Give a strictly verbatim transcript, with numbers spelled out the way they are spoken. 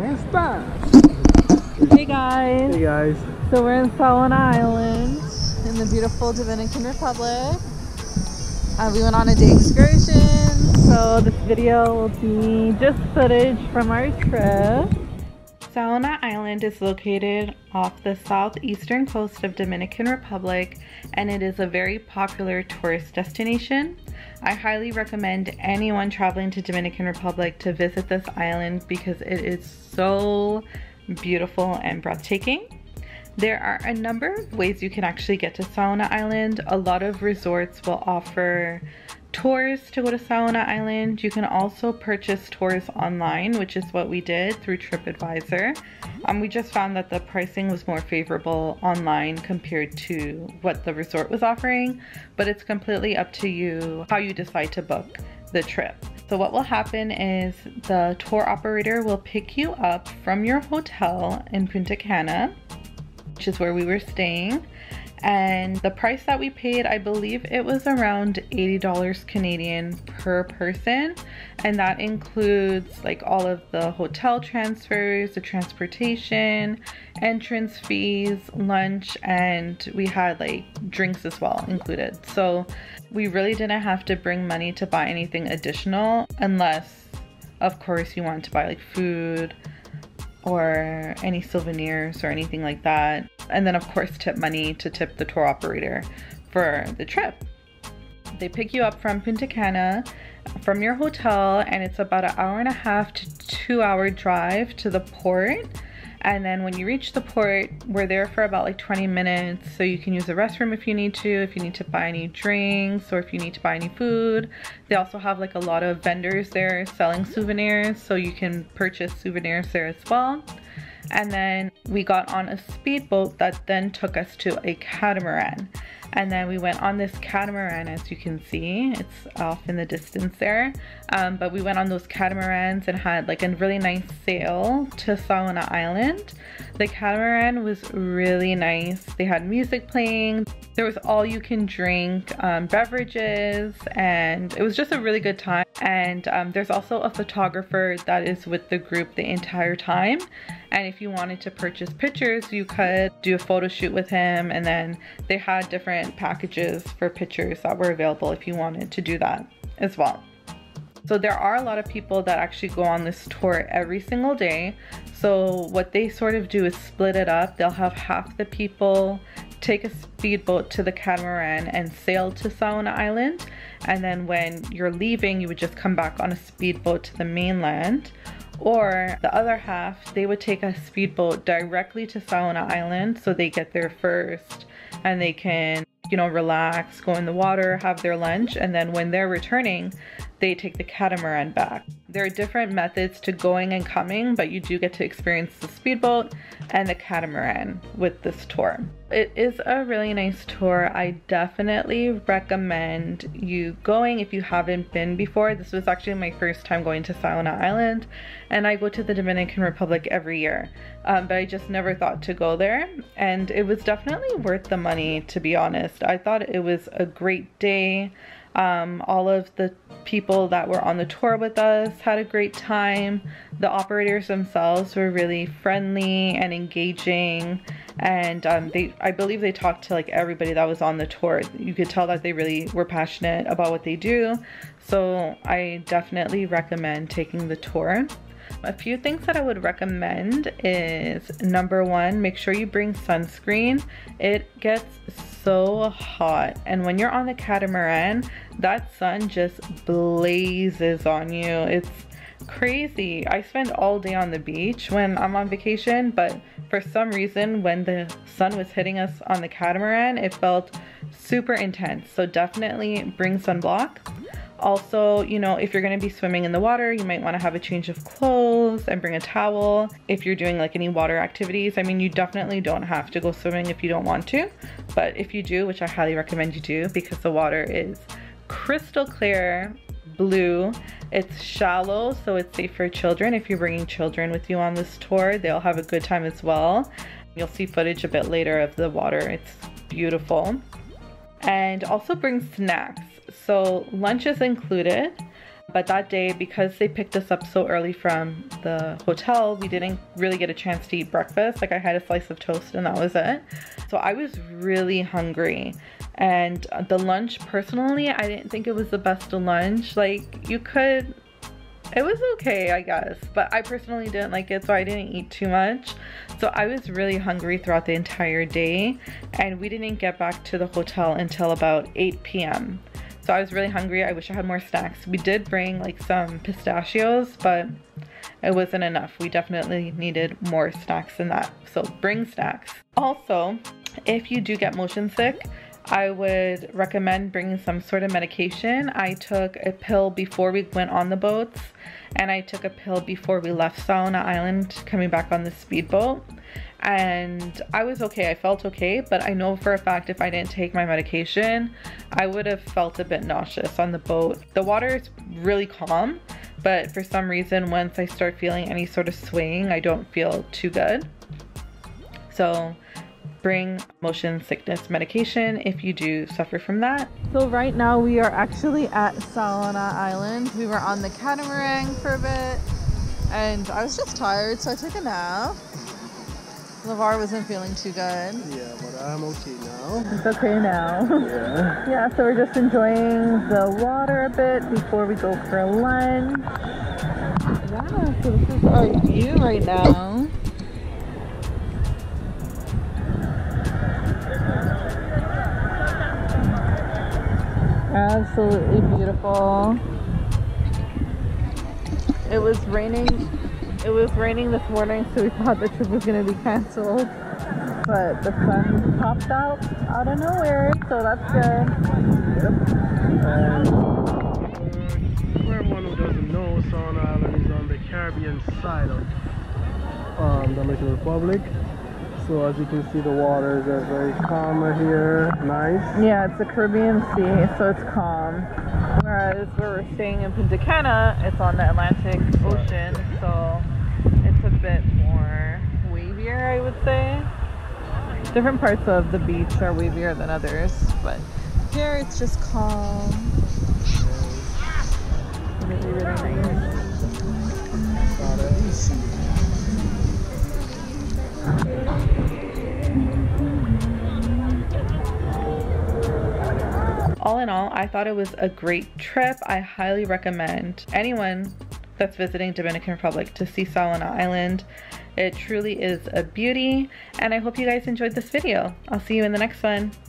Hey guys. Hey guys. So we're in Saona Island in the beautiful Dominican Republic. Uh, we went on a day excursion, so this video will be just footage from our trip. Saona Island is located off the southeastern coast of Dominican Republic, and it is a very popular tourist destination. I highly recommend anyone traveling to Dominican Republic to visit this island because it is so beautiful and breathtaking. There are a number of ways you can actually get to Saona Island. A lot of resorts will offer tours to go to Saona Island. You can also purchase tours online, which is what we did through TripAdvisor. Um, we just found that the pricing was more favorable online compared to what the resort was offering, but it's completely up to you how you decide to book the trip. So what will happen is the tour operator will pick you up from your hotel in Punta Cana, which is where we were staying, and the price that we paid, I believe it was around eighty dollars Canadian per person, and that includes like all of the hotel transfers, the transportation, entrance fees, lunch, and we had like drinks as well included. So we really didn't have to bring money to buy anything additional, unless of course you want to buy like food or any souvenirs or anything like that. And then of course tip money to tip the tour operator for the trip. They pick you up from Punta Cana from your hotel, and it's about an hour and a half to two hour drive to the port. And then when you reach the port, we're there for about like twenty minutes, so you can use the restroom if you need to, if you need to buy any drinks or if you need to buy any food. They also have like a lot of vendors there selling souvenirs, so you can purchase souvenirs there as well. And then we got on a speedboat that then took us to a catamaran. And then we went on this catamaran, as you can see, it's off in the distance there. Um, but we went on those catamarans and had like a really nice sail to Saona Island. The catamaran was really nice. They had music playing. There was all you can drink um, beverages, and it was just a really good time. And um, there's also a photographer that is with the group the entire time. And if you wanted to purchase pictures, you could do a photo shoot with him. And then they had different packages for pictures that were available if you wanted to do that as well. So there are a lot of people that actually go on this tour every single day. So what they sort of do is split it up. They'll have half the people take a speedboat to the catamaran and sail to Saona Island, and then when you're leaving you would just come back on a speedboat to the mainland. Or the other half, they would take a speedboat directly to Saona Island, so they get there first and they can, you know, relax, go in the water, have their lunch, and then when they're returning, they take the catamaran back. There are different methods to going and coming, but you do get to experience the speedboat and the catamaran with this tour. It is a really nice tour. I definitely recommend you going if you haven't been before. This was actually my first time going to Saona Island, and I go to the Dominican Republic every year, um, but I just never thought to go there, and it was definitely worth the money, to be honest. I thought it was a great day. Um, all of the people that were on the tour with us had a great time. The operators themselves were really friendly and engaging, and um, they, I believe they talked to like everybody that was on the tour. You could tell that they really were passionate about what they do, so I definitely recommend taking the tour. A few things that I would recommend is, number one, make sure you bring sunscreen. It gets so hot, and when you're on the catamaran, that sun just blazes on you. It's crazy. I spend all day on the beach when I'm on vacation, but for some reason when the sun was hitting us on the catamaran, it felt super intense, so definitely bring sunblock. Also, you know, if you're going to be swimming in the water, you might want to have a change of clothes and bring a towel. If you're doing like any water activities, I mean, you definitely don't have to go swimming if you don't want to, but if you do, which I highly recommend you do, because the water is crystal clear blue. It's shallow, so it's safe for children. If you're bringing children with you on this tour, they'll have a good time as well. You'll see footage a bit later of the water. It's beautiful. And also bring snacks. So lunch is included. But that day, because they picked us up so early from the hotel, we didn't really get a chance to eat breakfast. Like, I had a slice of toast and that was it. So I was really hungry. And the lunch, personally, I didn't think it was the best of lunch. Like, you could... It was okay, I guess, but I personally didn't like it, so I didn't eat too much. So I was really hungry throughout the entire day, and we didn't get back to the hotel until about eight p m So I was really hungry. I wish I had more snacks. We did bring like some pistachios, but it wasn't enough. We definitely needed more snacks than that, so bring snacks. Also, if you do get motion sick, I would recommend bringing some sort of medication. I took a pill before we went on the boats, and I took a pill before we left Saona Island coming back on the speedboat. And I was okay, I felt okay, but I know for a fact if I didn't take my medication, I would have felt a bit nauseous on the boat. The water is really calm, but for some reason, once I start feeling any sort of swaying, I don't feel too good. So bring motion sickness medication if you do suffer from that. So right now we are actually at Saona Island. We were on the catamaran for a bit and I was just tired, so I took a nap. Lavar wasn't feeling too good. Yeah, but I'm okay now. It's okay now. Yeah. Yeah, so we're just enjoying the water a bit before we go for lunch. Yeah, so this is our view right now. Absolutely beautiful. It was raining. It was raining this morning, so we thought the trip was going to be canceled. But the sun popped out out of nowhere, so that's good. Yep. Uh, for everyone who doesn't know, Saona Island is on the Caribbean side of um, the Dominican Republic. So as you can see, the waters are very calm here, nice. Yeah, it's the Caribbean Sea, so it's calm. Whereas where we're staying in Punta Cana, it's on the Atlantic Ocean, so it's a bit more wavier, I would say. Different parts of the beach are wavier than others, but here it's just calm. Really, really nice. All in all, I thought it was a great trip. I highly recommend anyone that's visiting Dominican Republic to see Saona Island. It truly is a beauty, and I hope you guys enjoyed this video. I'll see you in the next one.